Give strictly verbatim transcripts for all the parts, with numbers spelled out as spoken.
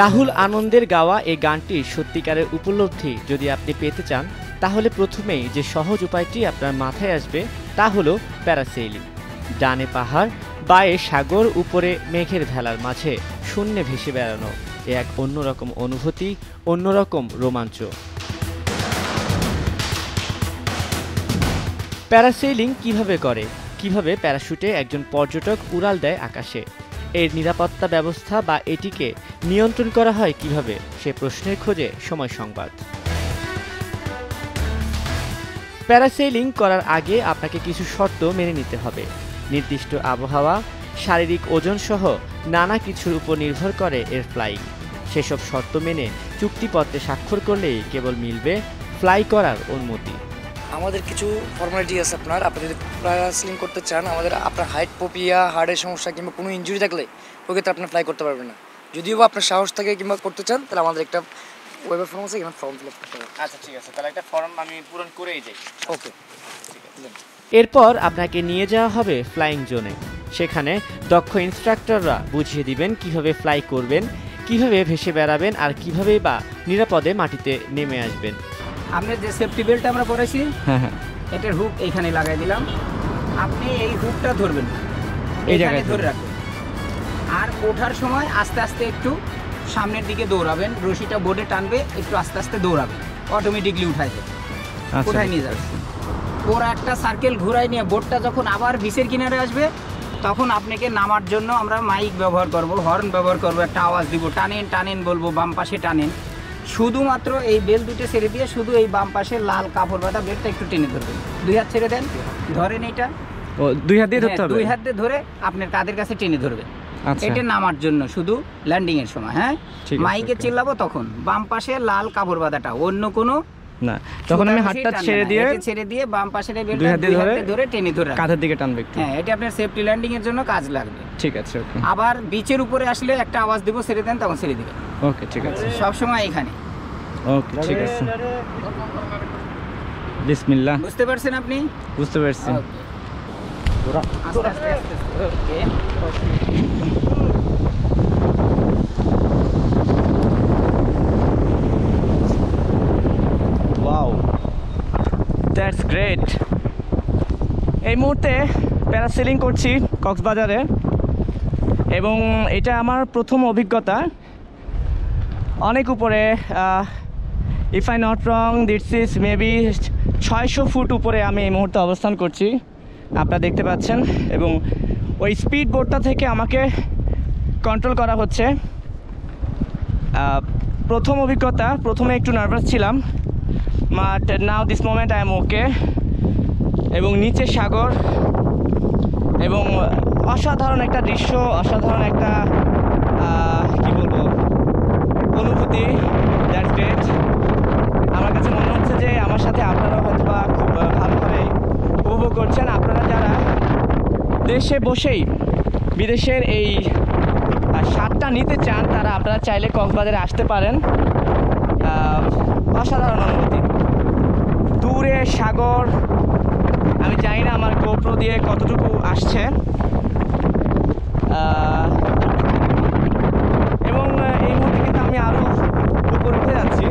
রাহুল আনন্দের গাওয়া এই গানটির সত্যিকারের উপলব্ধি যদি আপনি পেতে চান, তাহলে প্রথমেই যে সহজ উপায়টি আপনার মাথায় আসবে তা হলো প্যারাসেইলিং। ডানে পাহাড়, বায়ে সাগর, উপরে মেঘের ভেলার মাঝে শূন্যে ভেসে বেড়ানো এক অন্যরকম অনুভূতি, অন্যরকম রোমাঞ্চ। প্যারাসেইলিং কিভাবে করে, কিভাবে প্যারাশুটে একজন পর্যটক উড়াল দেয় আকাশে, এর নিরাপত্তা ব্যবস্থা বা এটিকে নিয়ন্ত্রণ করা হয় কিভাবে, সে প্রশ্নের খোঁজে সময় সংবাদ। প্যারাসেইলিং করার আগে আপনাকে কিছু শর্ত মেনে নিতে হবে। নির্দিষ্ট আবহাওয়া, শারীরিক ওজন সহ নানা কিছুর উপর নির্ভর করে এর ফ্লাইং। সেসব শর্ত মেনে চুক্তিপত্রে স্বাক্ষর করলেই কেবল মিলবে ফ্লাই করার অনুমতি। আমাদের কিছু ফর্মালিটি আছে আপনার, আপনি যদি প্যারাসেলিং করতে চান, আমাদের আপনার হাইট, পপিয়া, হার্টের সমস্যা কিংবা কোনো ইঞ্জুরি থাকলে ওক্ষেত্রে আপনি ফ্লাই করতে পারবেন না। যদিও বা আপনার সাহস থাকে কিংবা করতে চান, তাহলে আমাদের একটা ওয়েব ফর্ম আছে, এখানে ফর্ম ফিল আপ করতে হবে। আচ্ছা ঠিক আছে, তাহলে একটা ফর্ম আমি পূরণ করেই যাই। ওকে ঠিক আছে। এরপর আপনাকে নিয়ে যাওয়া হবে ফ্লাইং জোনে। সেখানে দক্ষ ইনস্ট্রাক্টররা বুঝিয়ে দিবেন কিভাবে ফ্লাই করবেন, কিভাবে ভেসে বেড়াবেন আর কিভাবে বা নিরাপদে মাটিতে নেমে আসবেন। আমরা যে সেফটি বেল্টটা আমরা পরেছি, হ্যাঁ হ্যাঁ, এটার হুক এইখানে লাগাই দিলাম। আপনি এই হুকটা ধরবেন, এই জায়গায় ধরে রাখবেন, আর ওঠার সময় আস্তে আস্তে একটু সামনের দিকে দৌড়াবেন, রশিটা বোর্ডে টানবে, একটু আস্তে আস্তে দৌড়াবেন, অটোমেটিকলি উঠাই দেবে। কোথায় নিয়ে যাবে ওরা একটা সার্কেল ঘুরাই নিয়ে বোর্ডটা যখন আবার বিচের কিনারে আসবে, তখন আপনাকে নামার জন্য আমরা মাইক ব্যবহার করব, হর্ন ব্যবহার করব, একটা আওয়াজ দিব, টানেন টানেন বলবো, বাম পাশে টানেন। শুধুমাত্র এই বেল দুটো ছেড়ে দিয়ে শুধু এই বাম পাশে লাল কাপড় বাঁধা বেলটা একটু টেনে ধরবেন। দুই হাত ছেড়ে দেন, ধরেন এইটা, ও দুই হাত দিয়ে ধরতে হবে, দুই হাত দিয়ে ধরে আপনার কাঁধের কাছে টেনে ধরবেন। এটা নামার জন্য, শুধু ল্যান্ডিং এর সময়। হ্যাঁ, মাইকে চিল্লাবো তখন বাম পাশে লাল কাপড় বাঁধাটা, অন্য কোনো না। তখন আমি হাতটা ছেড়ে দিয়ে ছেড়ে দিয়ে বাম পাশের বেলটা দুই হাত দিয়ে ধরে ধরে টেনে ধরে কাঁধের দিকে টানবে একটু। হ্যাঁ, এটা আপনার সেফটি ল্যান্ডিং এর জন্য কাজ লাগবে। ঠিক আছে, ওকে। আবার বিচের উপরে আসলে একটা আওয়াজ দেব, ছেড়ে দেন, তখন ছেড়ে দিবেন। ওকে ঠিক আছে, সব সময় এখানে। ওকে ঠিক আছে, বিসমিল্লাহ। বুঝতে পারছেন আপনি? বুঝতে পারছেন। ওরা ওরা ওকে দ্যাটস গ্রেট। এই মুহূর্তে প্যারাসেলিং করছি কক্সবাজারে, এবং এটা আমার প্রথম অভিজ্ঞতা। অনেক উপরে, if I not wrong that's is maybe ছয়শো ফুট উপরে আমি এই মুহূর্তে অবস্থান করছি, আপনারা দেখতে পাচ্ছেন। এবং ওই স্পিড বোটটা থেকে আমাকে কন্ট্রোল করা হচ্ছে। প্রথম অভিজ্ঞতা, প্রথমে একটু নার্ভাস ছিলাম, but now this moment I am okay. এবং নিচে সাগর এবং অসাধারণ একটা দৃশ্য, অসাধারণ একটা কী বলবো অনুভূতি। That's great. আমার কাছে মনে হচ্ছে যে আমার সাথে আপনারা হয়তো বা খুব ভালোভাবে উপভোগ করছেন, আপনারা যারা দেশে বসেই বিদেশের এই স্বাদটা নিতে চান, তারা আপনারা চাইলে কক্সবাজারে আসতে পারেন। অসাধারণ অনুভূতি, দূরে সাগর। আমি জানি না আমার গোপ্রো দিয়ে কতটুকু আসছে, এবং এই মুহূর্তে কিন্তু আমি আরও উপরে উঠে যাচ্ছি।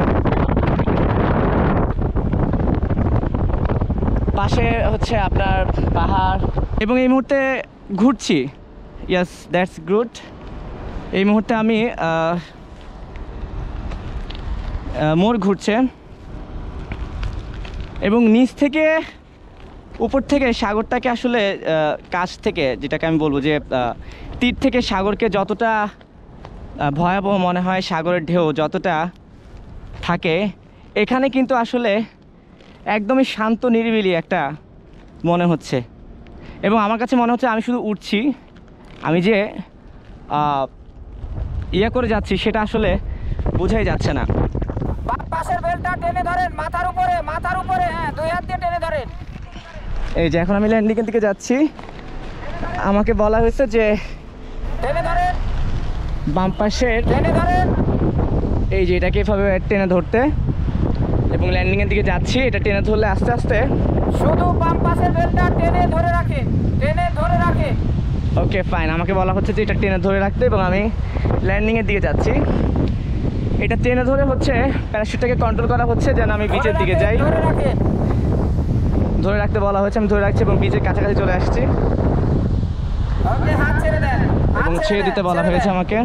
পাশে হচ্ছে আপনার পাহাড়, এবং এই মুহূর্তে ঘুরছি। Yes, that's good. এই মুহূর্তে আমি মোড় ঘুরছে, এবং নিচ থেকে উপর থেকে সাগরটাকে, আসলে কাছ থেকে, যেটাকে আমি বলবো যে তীর থেকে সাগরকে যতটা ভয়াবহ মনে হয়, সাগরের ঢেউ যতটা থাকে, এখানে কিন্তু আসলে একদমই শান্ত নিরিবিলি একটা মনে হচ্ছে। এবং আমার কাছে মনে হচ্ছে আমি শুধু উঠছি, আমি যে ইয়া করে যাচ্ছি সেটা আসলে বোঝাই যাচ্ছে না। এই যে এখন আমি ল্যান্ডিংয়ের দিকে যাচ্ছি, আমাকে বলা হয়েছে যে বাম পাশের এই যে এটাকে এভাবে টেনে ধরতে, এবং ল্যান্ডিংয়ের দিকে যাচ্ছি। এটা টেনে ধরলে আস্তে আস্তে, শুধু বাম পাশের বেলটা টেনে ধরে রাখে, টেনে ধরে রাখে। Okay fine. আমাকে বলা হচ্ছে যে এটা টেনে ধরে রাখতে এবং আমি ল্যান্ডিংয়ের দিকে যাচ্ছি। এটা টেনে ধরে হচ্ছে প্যারাশুটটাকে কন্ট্রোল করা হচ্ছে যেন আমি বিচের দিকে যাই। ধরে রাখতে বলা হয়েছে, আমি ধরে রাখছি এবং বিচের কাছাকাছি চলে আসছি এবং ছেড়ে দিতে বলা হয়েছে আমাকে।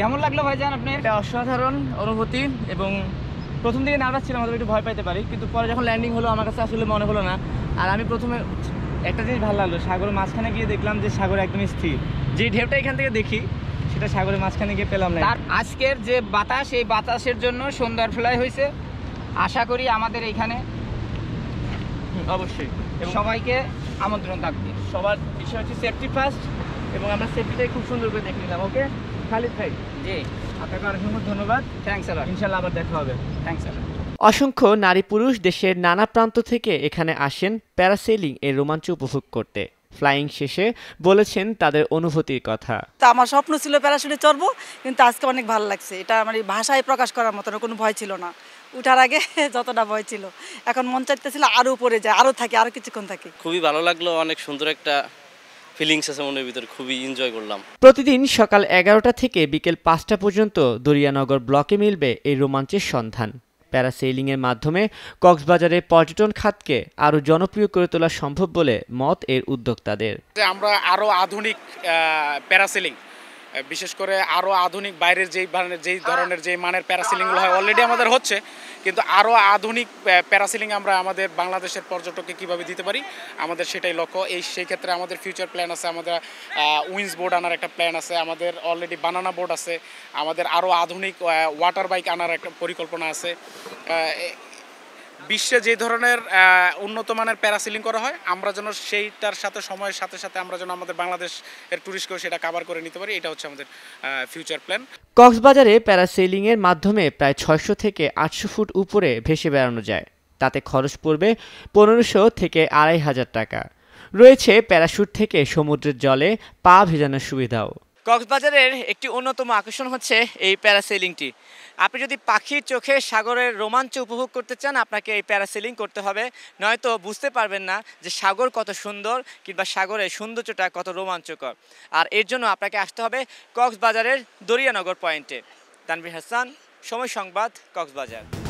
কেমন লাগলো ভাইজান আপনার? একটা অসাধারণ অনুভূতি, এবং প্রথম দিকে নার্ভাস ছিলাম, আমাদের একটু ভয় পাইতে পারি, কিন্তু পরে যখন ল্যান্ডিং হলো আমার কাছে আসলে মনে হলো না। আর আমি প্রথমে একটা জিনিস ভালো লাগলো, সাগরের মাঝখানে গিয়ে দেখলাম যে সাগর একদম স্থির, যে ঢেউটা এখান থেকে দেখি সেটা সাগরের মাঝখানে গিয়ে পেলাম না। আর আজকের যে বাতাস, এই বাতাসের জন্য সুন্দর ফ্লাই হয়েছে। আশা করি আমাদের এইখানে অবশ্যই সবাইকে আমন্ত্রণ থাকবে। সবার বিষয় হচ্ছে সেফটি ফার্স্ট, এবং আমরা সেফটিটাই খুব সুন্দর করে দেখে নিলাম। ওকে খালিদ ভাই, জি আপনাকে অনেক অনেক ধন্যবাদ। থ্যাংকস আলাইকুম, ইনশাআল্লাহ আবার দেখা হবে। থ্যাংকস আলাইকুম। অসংখ্য নারী পুরুষ দেশের নানা প্রান্ত থেকে এখানে আসেন প্যারাসেলিং এর রোমাঞ্চ উপভোগ করতে। ফ্লাইং শেষে বলেছেন তাদের অনুভূতির কথা। তো আমার স্বপ্ন ছিল প্যারাসুটে চড়বো, কিন্তু আজকে অনেক ভালো লাগছে। এটা মানে ভাষায় প্রকাশ করার মতো কোনো ভয় ছিল না, উঠার আগে যতটা ভয় ছিল। এখন মন চাইতেছিল আরও উপরে যায়, আরও থাকি, আরও কিছুক্ষণ থাকি। খুবই ভালো লাগলো, অনেক সুন্দর একটা ফিলিংস আছে মনের ভিতর, খুবই এনজয় করলাম। প্রতিদিন সকাল এগারোটা থেকে বিকেল পাঁচটা পর্যন্ত দরিয়ানগর ব্লকে মিলবে এই রোমাঞ্চের সন্ধান। প্যারাসেইলিংয়ের মাধ্যমে কক্সবাজারের পর্যটন খাতকে আরও জনপ্রিয় করে তোলা সম্ভব বলে মত এর উদ্যোক্তাদের। আমরা আরও আধুনিক প্যারাসেইলিং, বিশেষ করে আরও আধুনিক বাইরের যেই যেই ধরনের যেই মানের প্যারাসেইলিংগুলো হয় অলরেডি আমাদের হচ্ছে, কিন্তু আরও আধুনিক প্যারাসেইলিং আমরা আমাদের বাংলাদেশের পর্যটককে কীভাবে দিতে পারি আমাদের সেটাই লক্ষ্য। এই সেই ক্ষেত্রে আমাদের ফিউচার প্ল্যান আছে, আমাদের উইন্স বোর্ড আনার একটা প্ল্যান আছে, আমাদের অলরেডি বানানা বোর্ড আছে, আমাদের আরও আধুনিক ওয়াটার বাইক আনার একটা পরিকল্পনা আছে। বিশ্বে যে ধরনের উন্নত মানের প্যারাসেলিং করা হয় আমরা যেন সেইটার সাথে সময়ের সাথে সাথে আমরা যেন আমাদের বাংলাদেশের ট্যুরিস্টকেও সেটা কভার করে নিতে পারি, এটা হচ্ছে আমাদের ফিউচার প্ল্যান। কক্সবাজারে প্যারাসেলিংয়ের মাধ্যমে প্রায় ছয়শো থেকে আটশো ফুট উপরে ভেসে বেড়ানো যায়, তাতে খরচ পড়বে পনেরোশো থেকে আড়াই হাজার টাকা। রয়েছে প্যারাশুট থেকে সমুদ্রের জলে পা ভেজানোর সুবিধাও। কক্সবাজারের একটি অন্যতম আকর্ষণ হচ্ছে এই প্যারাসেলিংটি। আপনি যদি পাখির চোখে সাগরের রোমাঞ্চ উপভোগ করতে চান আপনাকে এই প্যারাসেলিং করতে হবে, নয়তো বুঝতে পারবেন না যে সাগর কত সুন্দর কিংবা সাগরের সৌন্দর্যটা কত রোমাঞ্চকর। আর এর জন্য আপনাকে আসতে হবে কক্সবাজারের দরিয়ানগর পয়েন্টে। তানভীর হাসান, সময় সংবাদ, কক্সবাজার।